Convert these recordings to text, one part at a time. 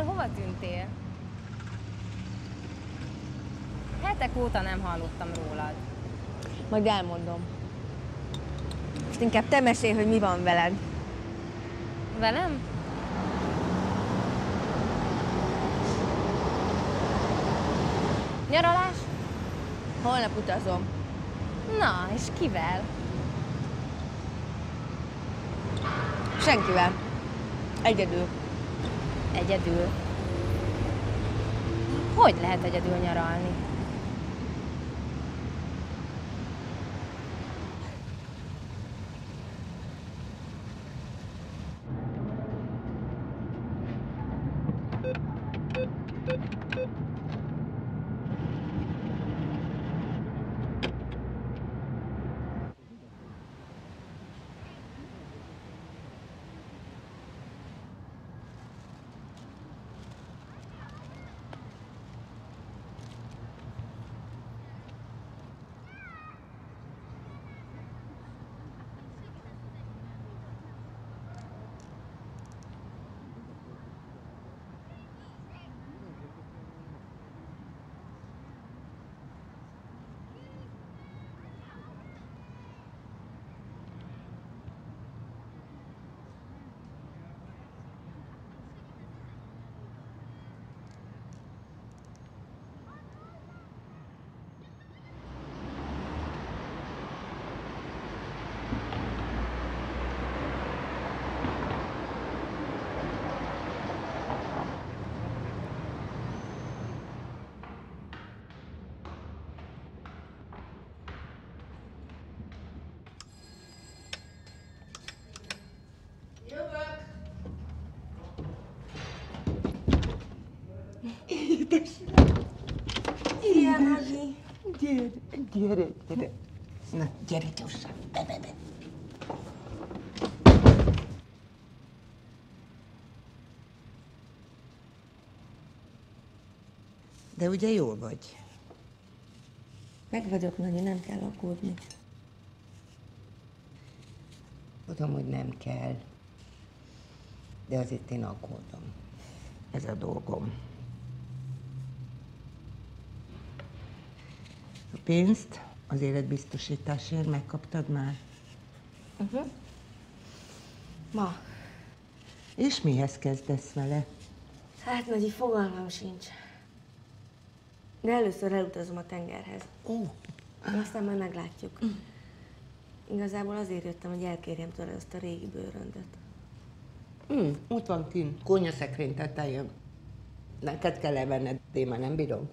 Szóval hova tűntél? Hetek óta nem hallottam rólad. Majd elmondom. Most inkább te mesélj, hogy mi van veled. Velem? Nyaralás? Holnap utazom. Na, és kivel? Senkivel. Egyedül. Egyedül? Hogy lehet egyedül nyaralni? Gyere. Na, gyere gyorsan. Be. De ugye jól vagy? Meg vagyok, Nanyi, nem kell aggódni. Tudom, hogy nem kell, de azért én aggódom. Ez a dolgom. A pénzt az életbiztosításért megkaptad már? Ma. És mihez kezdesz vele? Hát, Nagyi, fogalmam sincs. De először elutazom a tengerhez. Aztán már meglátjuk. Igazából azért jöttem, hogy elkérjem tőle azt a régi bőröndöt. Ott van kint, konyhaszekrény tetején. Neked kell elvenned, én már nem bírom.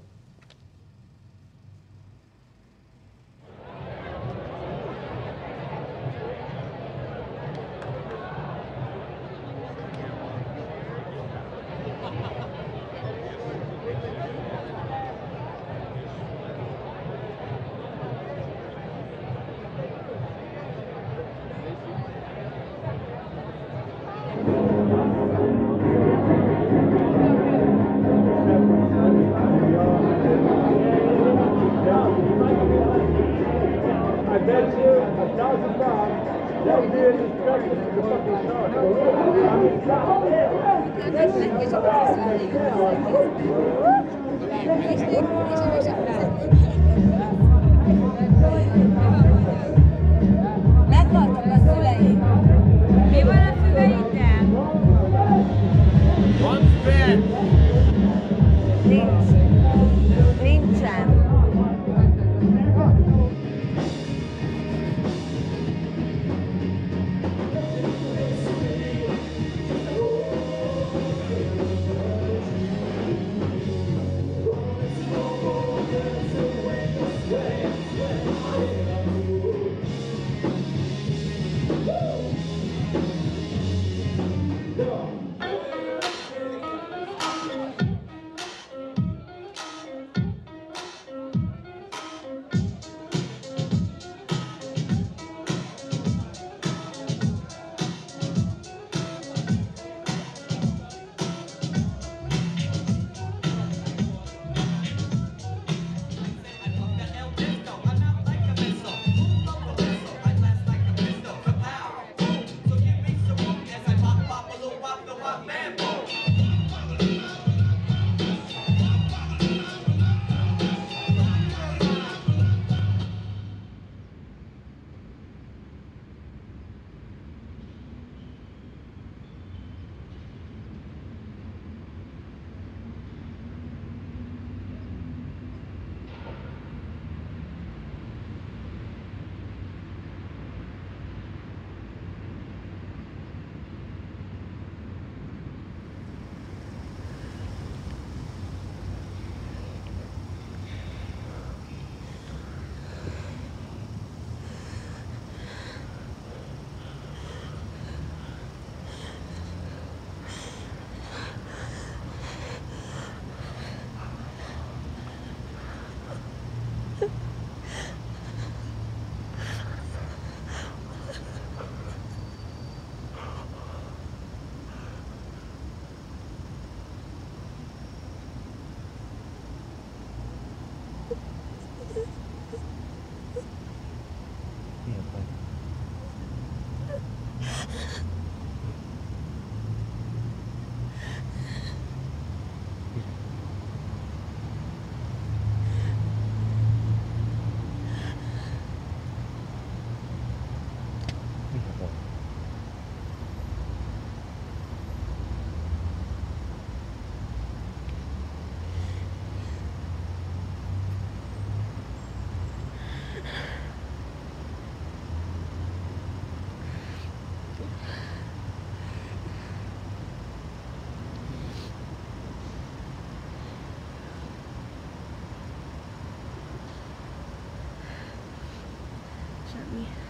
me.